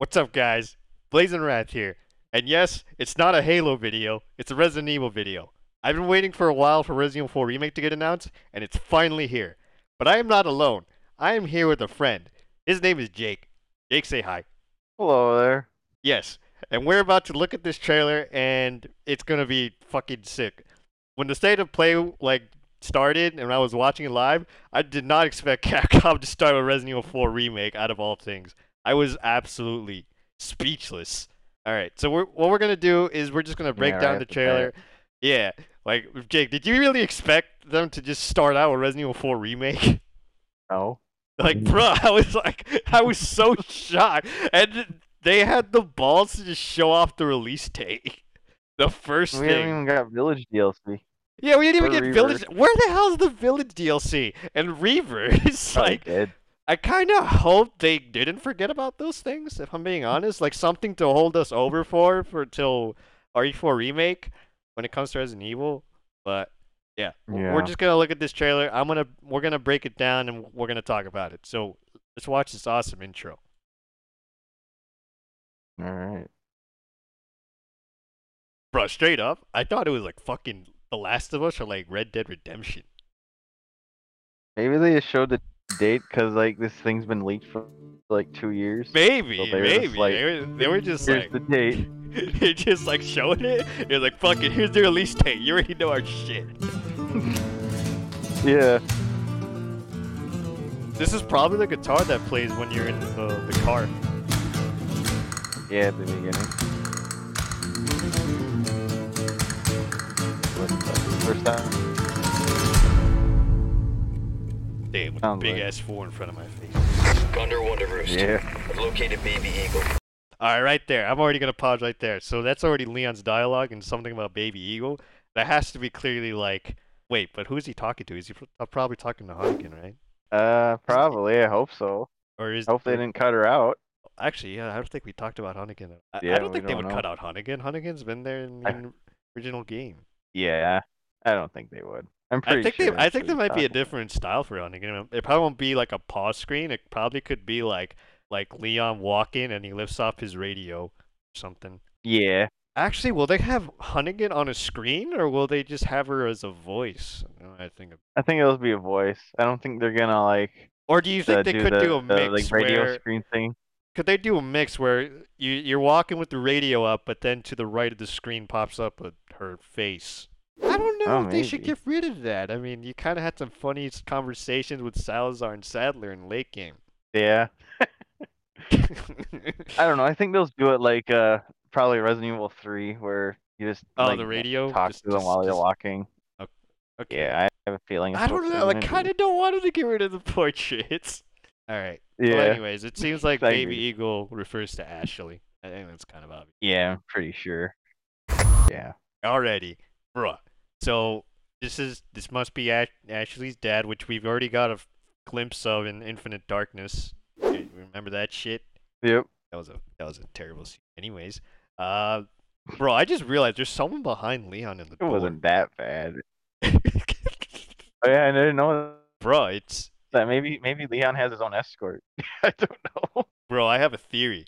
What's up, guys? Blazin' Wrath here. And yes, it's not a Halo video, it's a Resident Evil video. I've been waiting for a while for Resident Evil 4 Remake to get announced, and it's finally here. But I am not alone. I am here with a friend. His name is Jake. Jake, say hi. Hello there. Yes, and we're about to look at this trailer, and it's gonna be fucking sick. When the State of Play, started, and I was watching it live, I did not expect Capcom to start with Resident Evil 4 Remake out of all things. I was absolutely speechless. All right, so what we're going to do is we're just going to break down the trailer. Yeah, Jake, did you really expect them to just start out with Resident Evil 4 Remake? No. I was so shocked. And they had the balls to just show off the release date. The first thing. We haven't even got Village DLC. Yeah, we didn't even get Reaver. Village. Where the hell's the Village DLC? And Reaver, I kind of hope they didn't forget about those things, if I'm being honest. Something to hold us over for till RE4 Remake when it comes to Resident Evil. But yeah, we're just going to look at this trailer. We're going to break it down and we're going to talk about it. So let's watch this awesome intro. All right. Bro, straight up, I thought it was fucking The Last of Us or Red Dead Redemption. Maybe they just showed the date because this thing's been leaked for 2 years. Maybe, so maybe. They were just here's the date. They're just showing it. They're fuck it, here's the release date. You already know our shit. Yeah. This is probably the guitar that plays when you're in the car. Yeah, at the beginning. First time. Damn, with a big-ass 4 in front of my face. Gunder Wonder Roost. Yeah. I've located Baby Eagle. Alright, right there. I'm already going to pause right there. So that's already Leon's dialogue and something about Baby Eagle. That has to be clearly wait, but who's he talking to? Is he probably talking to Hunnigan, right? Probably. I hope so. Or is... I hope they didn't cut her out. Actually, yeah, I don't think we talked about Hunnigan. I don't think they would cut out Hunnigan. Hunnigan's been there in the original game. Yeah. I don't think they would. I'm pretty sure. I think there might be a different style for Hunnigan. It probably won't be a pause screen. It probably could be like Leon walking and he lifts off his radio or something. Yeah. Actually, will they have Hunnigan on a screen or will they just have her as a voice? I think it'll be a voice. I don't think they're gonna Or do you think they could do a mix radio screen thing? Could they do a mix where you're walking with the radio up, but then to the right of the screen pops up her face? I don't know if they should get rid of that. I mean, you kind of had some funny conversations with Salazar and Sadler in late game. Yeah. I don't know. I think they'll do it probably Resident Evil 3 where you just the radio talk to them while you're walking. Okay. Yeah, I have a feeling. I don't know. I kind of don't want them to get rid of the portraits. All right. Yeah. Well, anyways, it seems like Baby Eagle refers to Ashley. I think that's kind of obvious. Yeah, I'm pretty sure. Yeah. Already. Bruh. So this must be Ashley's dad, which we've already got a glimpse of in Infinite Darkness. Remember that shit? Yep. That was a terrible scene. Anyways, bro, I just realized there's someone behind Leon in the door. It wasn't that bad. Oh yeah, I didn't know. Bro, it's that maybe Leon has his own escort. I don't know. Bro, I have a theory.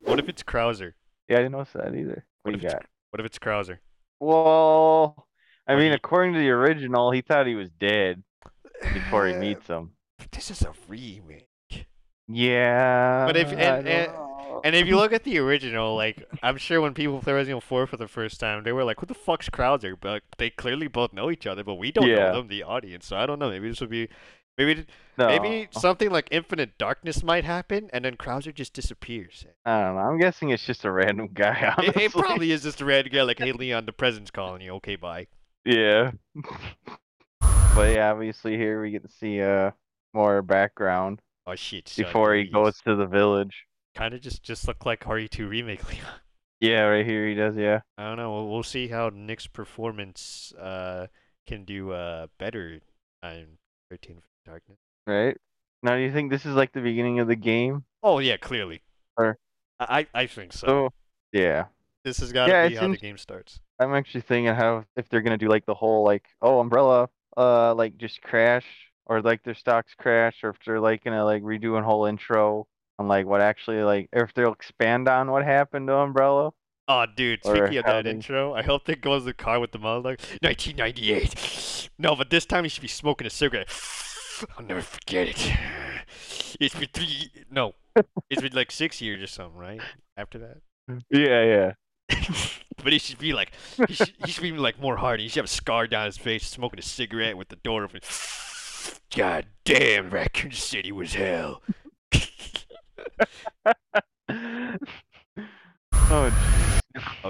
What if it's Krauser? Yeah, I didn't notice that either. What if it's Krauser? Well, I mean, according to the original, he thought he was dead before he meets him. But this is a remake. Yeah. But if you look at the original, I'm sure when people play Resident Evil 4 for the first time, they were like, "Who the fuck's Krauser?" But they clearly both know each other, but we don't know them, the audience. So I don't know. Maybe this would be, maybe something like Infinite Darkness might happen, and then Krauser just disappears. I don't know. I'm guessing it's just a random guy. It probably is just a random guy. Hey, Leon, the president's calling you. Okay, bye. Yeah. But yeah, obviously here we get to see more background. Oh shit! Son, before he goes to the village. Kind of just look like RE2 Remake Leon. Yeah, right here he does. Yeah. I don't know. We'll see how Nick's performance can do better. I'm 13. Darkness. Right? Now, do you think this is the beginning of the game? Oh, yeah, clearly. Or... I think so. So, yeah. This has got to be how the game starts. I'm actually thinking if they're going to do the whole Umbrella just crash or their stocks crash or if they're going to redo a whole intro on like what actually like if they'll expand on what happened to Umbrella. Oh, dude, speaking of that intro, I hope that goes in the car with the monologue. 1998. No, but this time he should be smoking a cigarette. I'll never forget it. It's been it's been like 6 years or something, right? After that? Yeah, yeah. But he should be like, he should be like more hardy. He should have a scar down his face, smoking a cigarette with the door open. God damn, Raccoon City was hell. Oh,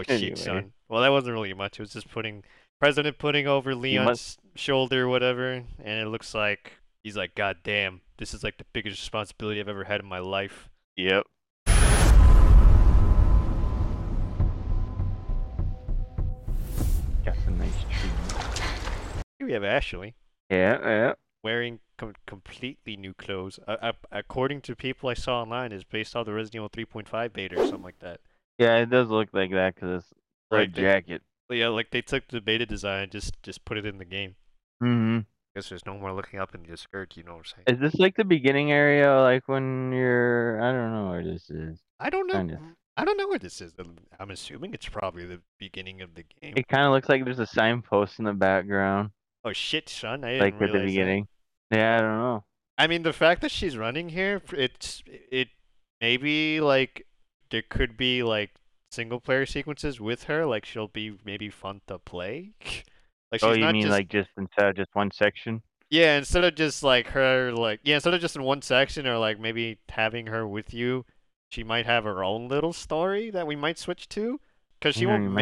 shit, son. Well, that wasn't really much. It was just President putting over Leon's shoulder, whatever, and it looks like he's like, God damn, this is like the biggest responsibility I've ever had in my life. Yep. Got some nice trees. Here we have Ashley. Yeah. Wearing completely new clothes. According to people I saw online, is based off the Resident Evil 3.5 beta or something like that. Yeah, it does look like that because it's like jacket. Yeah, like they took the beta design and just put it in the game. Mm-hmm. Guess there's no more looking up in the skirt, you know what I'm saying? Is this like the beginning area, like when you're... I don't know where this is. I don't know where this is. I'm assuming it's probably the beginning of the game. It kind of looks like there's a signpost in the background. Oh shit, son, I didn't realize. Like at the beginning. That. Yeah, I don't know. I mean, the fact that she's running here, it maybe like... There could be like single player sequences with her, like she'll be maybe fun to play. Like, she's just instead of just one section? Yeah, instead of just in one section, or like maybe having her with you, she might have her own little story that we might switch to, because she won't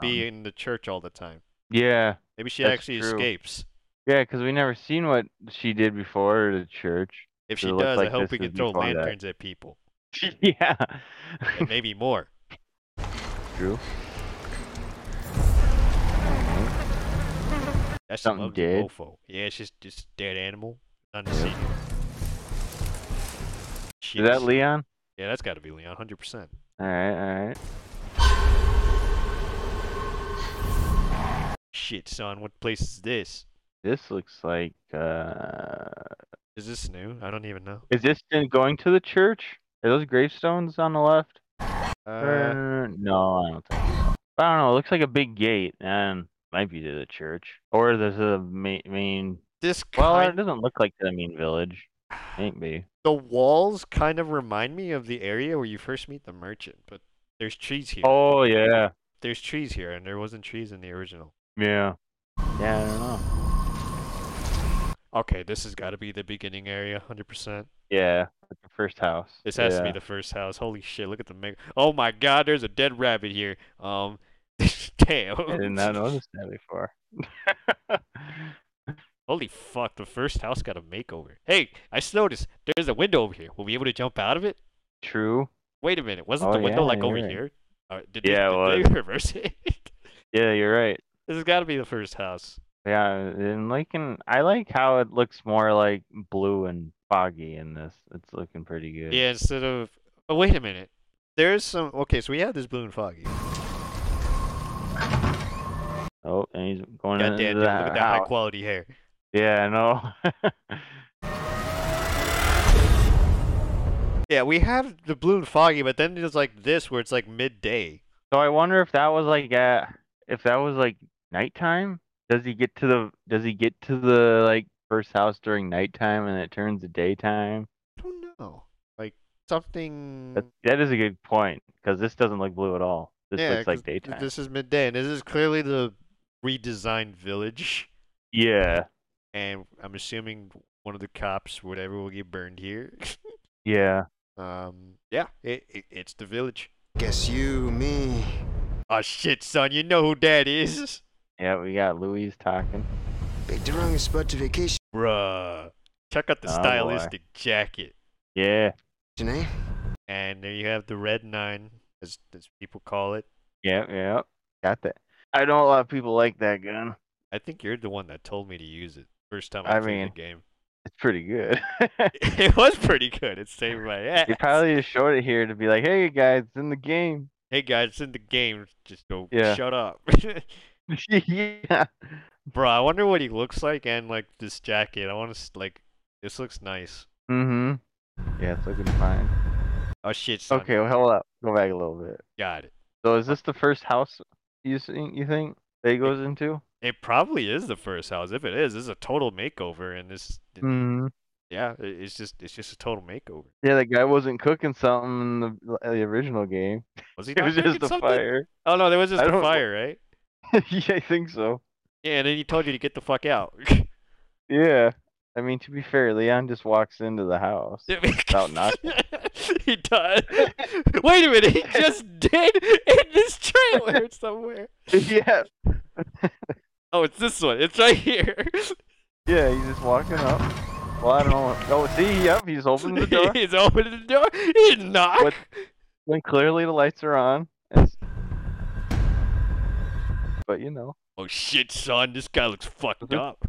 be in the church all the time. Yeah, maybe she actually escapes. Yeah, because we never seen what she did before the church. If she does, I hope we can throw lanterns at people. Yeah. And maybe more. True. That's something dead. Mofo. Yeah, it's just dead animal. Unseen. Is that Leon? Yeah, that's got to be Leon, 100%. Alright. Shit, son, what place is this? This looks like, Is this new? I don't even know. Is this going to the church? Are those gravestones on the left? No, I don't think so. I don't know. It looks like a big gate, and might be to the church, or there's a main. It doesn't look like the main village. Ain't be. The walls kind of remind me of the area where you first meet the merchant, but there's trees here. Oh yeah. There's trees here, and there wasn't trees in the original. Yeah. Yeah, I don't know. Okay, this has got to be the beginning area, 100%. Yeah, like the first house. This has to be the first house. Holy shit, look at the mega. Oh my god, there's a dead rabbit here. Damn. I did not notice that before. Holy fuck, the first house got a makeover. Hey, I just noticed there's a window over here. Will we be able to jump out of it? True. Wait a minute, wasn't the window over here? Did they reverse it? Yeah, you're right. This has got to be the first house. Yeah, and I like how it looks more like blue and foggy in this. It's looking pretty good. Yeah, instead of... Oh, wait a minute. There's some... Okay, so we have this blue and foggy. Oh, and he's going into that. Look at that high quality hair. Yeah, I know. Yeah, we have the blue and foggy, but then there's like this where it's like midday. So I wonder if that was like nighttime? Does he get to the like first house during nighttime and it turns to daytime? I don't know. Like something. That is a good point because this doesn't look blue at all. This looks like daytime. This is midday, and this is clearly the redesigned village. Yeah. And I'm assuming one of the cops, whatever, will get burned here. Yeah. Yeah. It's the village. Guess you, me. Oh shit, son! You know who that is. Yeah, we got Louise talking. Picked the wrongest spot to vacation. Bruh. Check out the stylistic jacket. Yeah. And there you have the Red 9, as people call it. Yeah. Got that. I know a lot of people like that gun. I think you're the one that told me to use it. First time I played the game. It's pretty good. It was pretty good. It saved my ass. You probably just showed it here to be like, hey guys, it's in the game. Just go shut up. Yeah. Bro, I wonder what he looks like and like this jacket. I want to this looks nice. Mm-hmm. Yeah, it's looking fine. Oh shit, son. Okay, well, hold up. Go back a little bit. Got it. So is this the first house you think that he goes into? It probably is the first house. If it is, this is a total makeover, and this yeah, it's just a total makeover. Yeah, the guy wasn't cooking something in the original game. Was he? It was just the fire. Oh no, there was just the fire, right? Yeah, I think so. Yeah, and then he told you to get the fuck out. Yeah. I mean, to be fair, Leon just walks into the house without knocking. He does. Wait a minute, he just did in this trailer somewhere. Yeah. Oh, it's this one. It's right here. Yeah, he's just walking up. Well, I don't know. Oh, see, yep, he's opening the door. He's opening the door. He didn't knock. But when clearly the lights are on. But you know. Oh shit, son! This guy looks fucked up.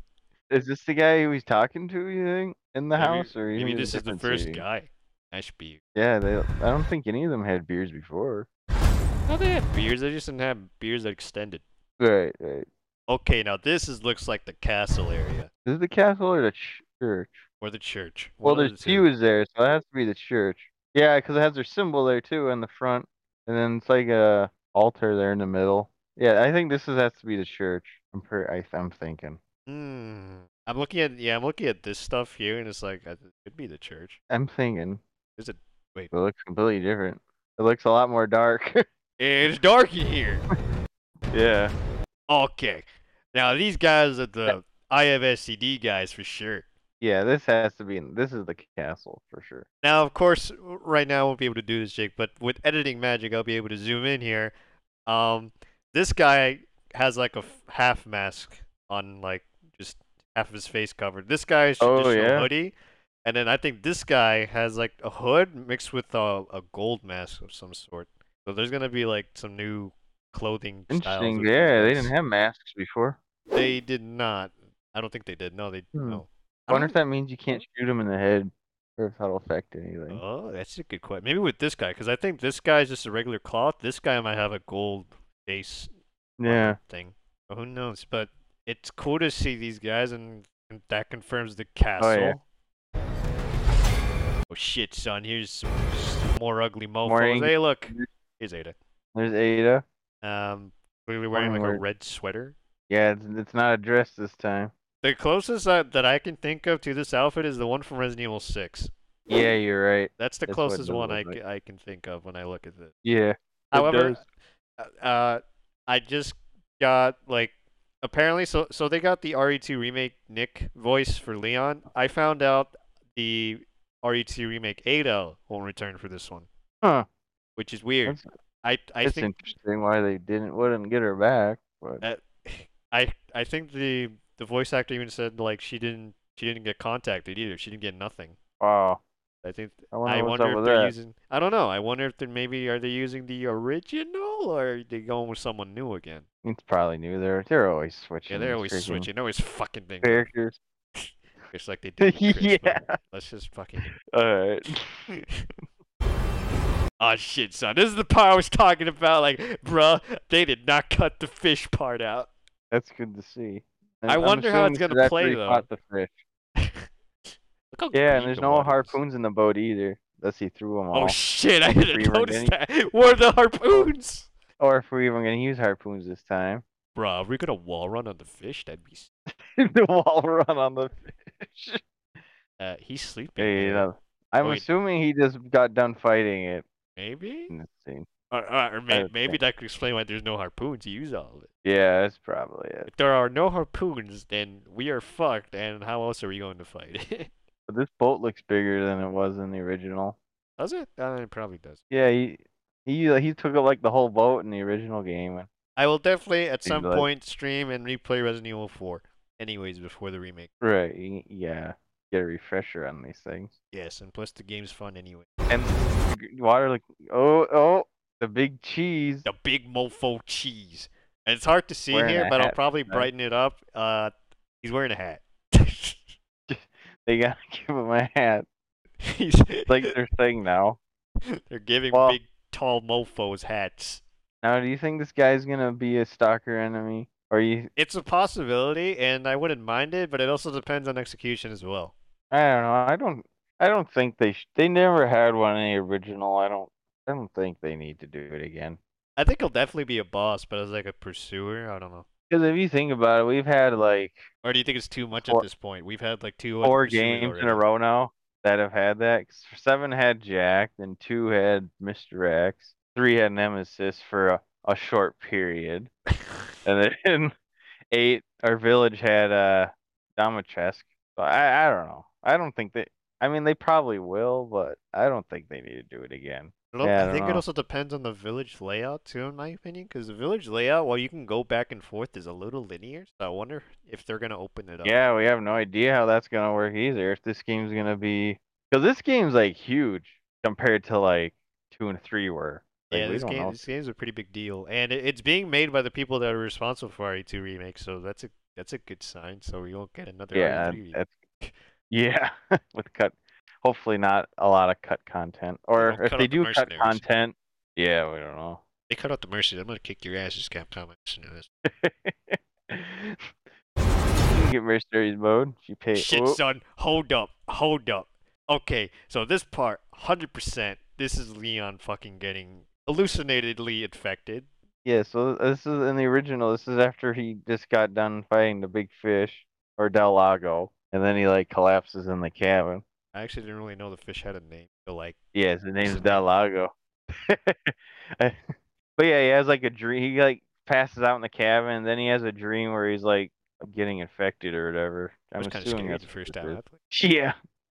Is this the guy who he's talking to? You think in the house, or maybe this is the first guy? Ashbeard. Yeah, I don't think any of them had beards before. No, they had beards. They just didn't have beards that extended. Right, right. Okay, now this looks like the castle area. This is the castle or the church? Or the church. Well, there's pews there, so that has to be the church. Yeah, because it has their symbol there too in the front, and then it's like a altar there in the middle. Yeah, I think this has to be the church. I'm thinking. I'm looking at this stuff here, and it's like it could be the church. I'm thinking. Is it? Wait. It looks completely different. It looks a lot more dark. It's dark in here. Yeah. Okay. Now these guys are the IFSCD guys for sure. Yeah, this is the castle for sure. Now, of course, right now I won't be able to do this, Jake, but with editing magic, I'll be able to zoom in here. This guy has like a half mask on, like just half of his face covered. This guy is a hoodie, and then I think this guy has like a hood mixed with a gold mask of some sort. So there's gonna be like some new clothing styles. Interesting. Yeah, they didn't have masks before. They did not. I don't think they did. No, they no. I wonder if that means you can't shoot him in the head, or if that'll affect anything. Oh, that's a good question. Maybe with this guy, because I think this guy is just a regular cloth. This guy might have a gold face thing. Oh, who knows? But it's cool to see these guys, and that confirms the castle. Oh, yeah. Oh shit, son! Here's some more ugly mofos. Hey, look. Here's Ada. There's Ada. Clearly wearing like a red sweater. Yeah, it's not a dress this time. The closest that I can think of to this outfit is the one from Resident Evil 6. Yeah, you're right. That's the closest one I can think of when I look at this. Yeah. However, I just got like apparently so they got the RE2 remake Nick voice for Leon. I found out the RE2 remake Ada won't return for this one. Huh. Which is weird. I think interesting why they wouldn't get her back. But I think the voice actor even said like she didn't get contacted either. She didn't get nothing. Wow. I wonder if they're using. I don't know. I wonder if are they using the original, or are they going with someone new again? It's probably new. They're always switching. Yeah, they're always switching. Always fucking things. Characters. Just like they did. Yeah. Let's just fucking. All right. Oh shit, son! This is the part I was talking about. Like, bruh, they did not cut the fish part out. That's good to see. And I wonder how it's gonna play though. Caught the fish. Yeah, and there's no harpoons in the boat either. Unless he threw them all. Oh shit, I didn't notice that. Where are the harpoons? Or if we're even going to use harpoons this time. Bruh, if we could wall run on the fish, that'd be... The wall run on the fish. He's sleeping. Hey, you know, I'm assuming he just got done fighting it. Maybe? Or maybe that could explain why there's no harpoons. You use all of it. Yeah, that's probably it. If there are no harpoons, then we are fucked, and how else are we going to fight it? But this boat looks bigger than it was in the original. Does it? It probably does. Yeah, he took up like the whole boat in the original game. I will definitely at some point stream and replay Resident Evil 4. Anyways, before the remake. Right. Yeah. Get a refresher on these things. Yes, and plus the game's fun anyway. And water like the big cheese. The big mofo cheese. And it's hard to see here, but I'll probably brighten it up. He's wearing a hat. They gotta give him a hat. It's like their thing now. They're giving big, tall mofos hats. Now, do you think this guy's gonna be a stalker enemy? Or It's a possibility, and I wouldn't mind it, but it also depends on execution as well. I don't know. I don't think they never had one in the original. I don't think they need to do it again. I think he'll definitely be a boss, but as like a pursuer, I don't know. Because if you think about it, we've had like... Or do you think it's too much at this point? We've had like four games already in a row now that have had that. 7 had Jack, then 2 had Mr. X, 3 had Nemesis for a short period, and then 8, our village had Domitresk. So I don't know. I don't think they... I mean, they probably will, but I don't think they need to do it again. I think it also depends on the village layout, too, in my opinion. Because the village layout, while you can go back and forth, is a little linear. So I wonder if they're going to open it up. Yeah, we have no idea how that's going to work either. If this game's going to be... Because this game's, like, huge compared to, like, 2 and 3 were. Like, yeah, this game's a pretty big deal. And it's being made by the people that are responsible for RE2 Remake. So that's a good sign. So we won't get another RE3 remake. Yeah, with cut. Hopefully not a lot of cut content. Or if they do cut content, yeah, we don't know. They cut out the mercenaries. I'm gonna kick your asses, Capcom. You get mercenaries mode. You pay. Shit, son. Hold up. Okay, so this part, 100%. This is Leon fucking getting hallucinatedly infected. Yeah. So this is in the original. This is after he just got done fighting the big fish or Del Lago. And then he, like, collapses in the cabin. I actually didn't really know the fish had a name. So, like... Yeah, his name's Del Lago. But, yeah, he has, like, a dream. He, like, passes out in the cabin, and then he has a dream where he's, like, getting infected or whatever. I'm assuming that's the first time. Yeah.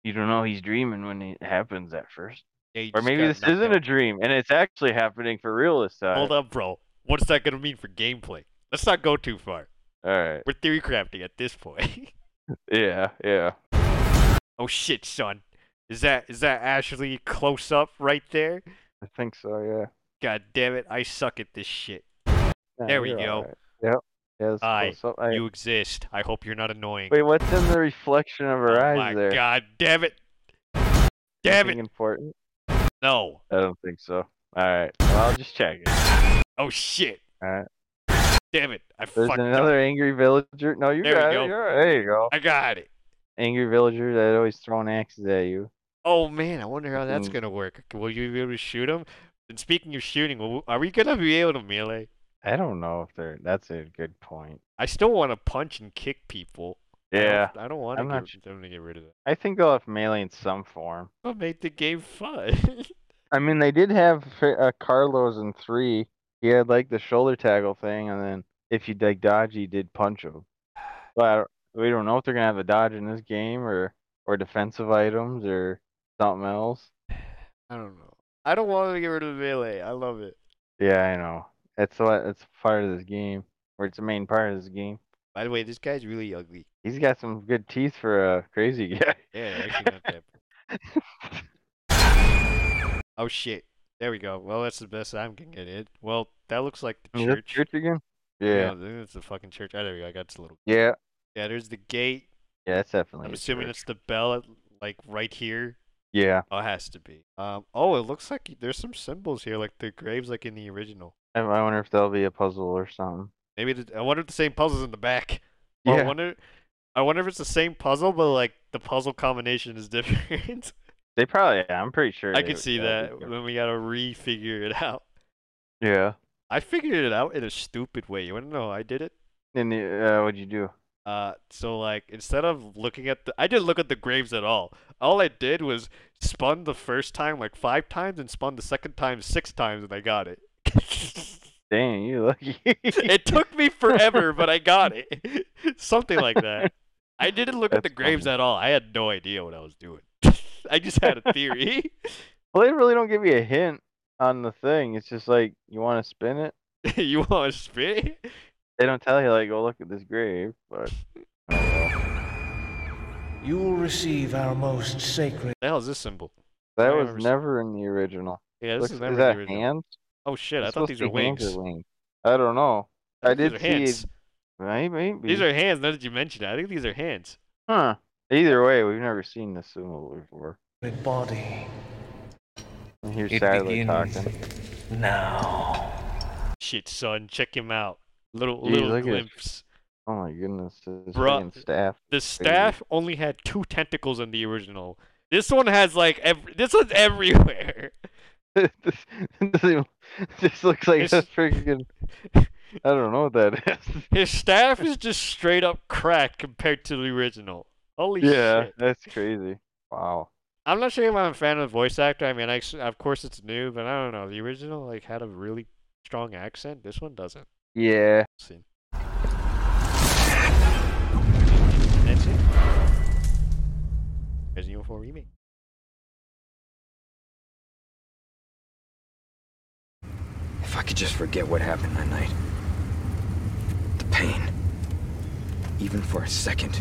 You don't know he's dreaming when it happens at first. Yeah, or maybe this isn't a dream, and it's actually happening for real this time. Hold up, bro. What's that going to mean for gameplay? Let's not go too far. All right. We're theory crafting at this point. Yeah. Oh shit, son! Is that Ashley close up right there? I think so, yeah. God damn it! I suck at this shit. Nah, there we go. Right. Yep. Yeah, you exist. I hope you're not annoying. Wait, what's in the reflection of her eyes there? God damn it! Damn it! Important? No. I don't think so. All right. Well, I'll just check it. Oh shit! All right. Damn it! There's another angry villager. No, you got it. There you go. I got it. Angry villager that always throwing axes at you. Oh man, I wonder how that's gonna work. Will you be able to shoot him? And speaking of shooting, are we gonna be able to melee? I don't know if they're. That's a good point. I still want to punch and kick people. Yeah. I don't want them to get rid of that. I think they'll have melee in some form. It'll make the game fun. I mean, they did have Carlos in 3. He had, like, the shoulder tackle thing, and then if you like dodge, he did punch him. But we don't know if they're going to have a dodge in this game or defensive items or something else. I don't know. I don't want to get rid of the melee. I love it. Yeah, I know. It's part of this game, or it's the main part of this game. By the way, this guy's really ugly. He's got some good teeth for a crazy guy. Yeah, actually not that. Oh, shit. There we go. Well, that's the best I'm going to get it. Well, that looks like the church. Church again? Yeah. No, it's the fucking church. Oh, there we go. I got this little... Yeah. Yeah, there's the gate. Yeah, that's definitely I'm assuming church. It's the bell, like, right here. Yeah. Oh, it has to be. It looks like there's some symbols here, like the graves, like in the original. I wonder if there'll be a puzzle or something. I wonder if the same puzzle's in the back. Yeah. I wonder if it's the same puzzle, but, like, the puzzle combination is different. They probably, yeah, I'm pretty sure. I can see that when we gotta re-figure it out. Yeah. I figured it out in a stupid way. You wanna know how I did it? And what'd you do? So, like, instead of looking at I didn't look at the graves at all. All I did was spun the first time, like, 5 times, and spun the second time 6 times, and I got it. Dang, you lucky. It took me forever, but I got it. Something like that. I didn't look at the graves at all. I had no idea what I was doing. I just had a theory. Well, they really don't give you a hint on the thing. It's just like, you want to spin it? You want to spin it? They don't tell you, like, go look at this grave, but... You will receive our most sacred... The hell is this symbol? That was never in the original. Yeah, this is never in the original. Is that hands? Oh, shit, I thought these were wings. I don't know. I did see... Maybe. These are hands, now that you mentioned it. I think these are hands. Huh. Either way, we've never seen this symbol before. Body. And here's Sadler talking. Now. Shit, son, check him out. Little glimpse. Oh my goodness, this staff. The staff only had 2 tentacles in the original. This one has like this one's everywhere. This looks like a freaking. I don't know what that is. His staff is just straight up cracked compared to the original. Holy shit. Yeah, that's crazy. Wow. I'm not sure if I'm a fan of the voice actor. I mean, of course it's new, but I don't know. The original like had a really strong accent. This one doesn't. Yeah. That's it. Resident Evil 4 Remake. If I could just forget what happened that night. The pain. Even for a second.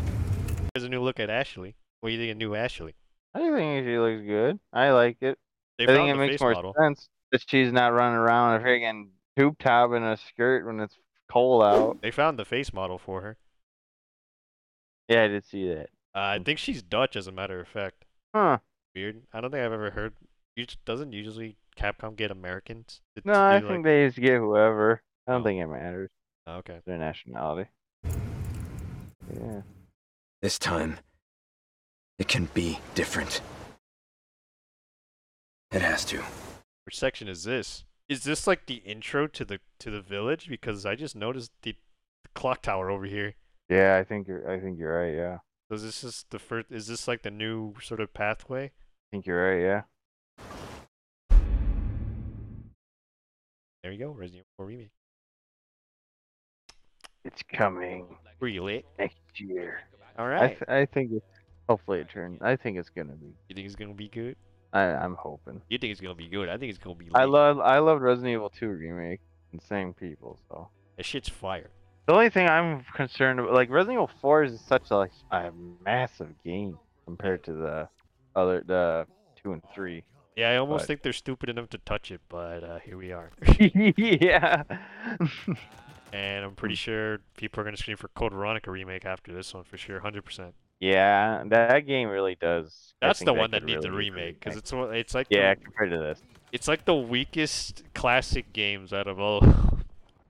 There's a new look at Ashley. What do you think of new Ashley? I think she looks good. I like it. I think it makes more sense that she's not running around in a freaking tube top and a skirt when it's cold out. They found the face model for her. Yeah, I did see that. I think she's Dutch, as a matter of fact. Huh. Weird. I don't think I've ever heard. Doesn't usually Capcom get Americans? No, I think they just get whoever. I don't think it matters. Oh, okay. Their nationality. Yeah. This time. It can be different. It has to. Which section is this? Is this like the intro to the village? Because I just noticed the clock tower over here. Yeah, I think you're right. Yeah. So this is the first. Is this like the new sort of pathway? I think you're right. Yeah. There you go, Resident Evil 4 Remake. It's coming. Really? Next year. All right. I think. Hopefully it turns. I think it's gonna be. You think it's gonna be good? I'm hoping. You think it's gonna be good? I think it's gonna be. Late. I love Resident Evil 2 Remake and same people, so. That shit's fire. The only thing I'm concerned about, like Resident Evil 4 is such a massive game compared to the 2 and 3. Yeah, I almost think they're stupid enough to touch it, but here we are. Yeah. And I'm pretty sure people are gonna scream for Code Veronica Remake after this one for sure, 100%. Yeah, that game really does. That's the one that needs a remake because it's like compared to this, it's like the weakest classic games out of all.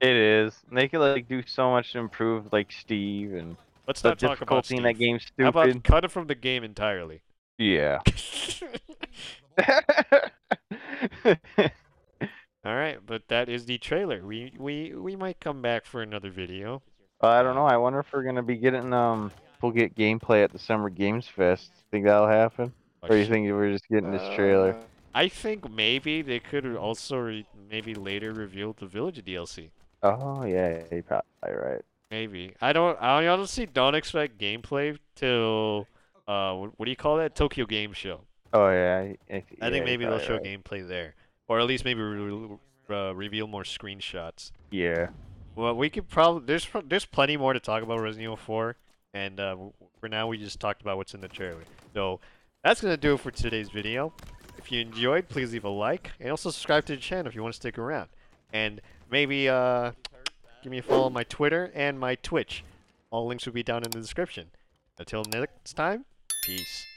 It is. And they could like do so much to improve, like Steve and. Let's not talk about Steve. That game's stupid. How about cut it from the game entirely? Yeah. All right, but that is the trailer. We might come back for another video. I don't know. I wonder if we're gonna be getting We'll get gameplay at the Summer Games Fest. Think that'll happen? Or you think we're just getting this trailer? I think maybe they could also maybe later reveal the Village DLC. Oh yeah, you're probably right. Maybe. I honestly don't expect gameplay till what do you call that? Tokyo Game Show. Oh yeah. I think maybe they'll show gameplay there, or at least maybe reveal more screenshots. Yeah. Well, we could probably there's plenty more to talk about Resident Evil 4. And for now, we just talked about what's in the trailer. So that's going to do it for today's video. If you enjoyed, please leave a like. And also subscribe to the channel if you want to stick around. And maybe give me a follow on my Twitter and my Twitch. All links will be down in the description. Until next time, peace.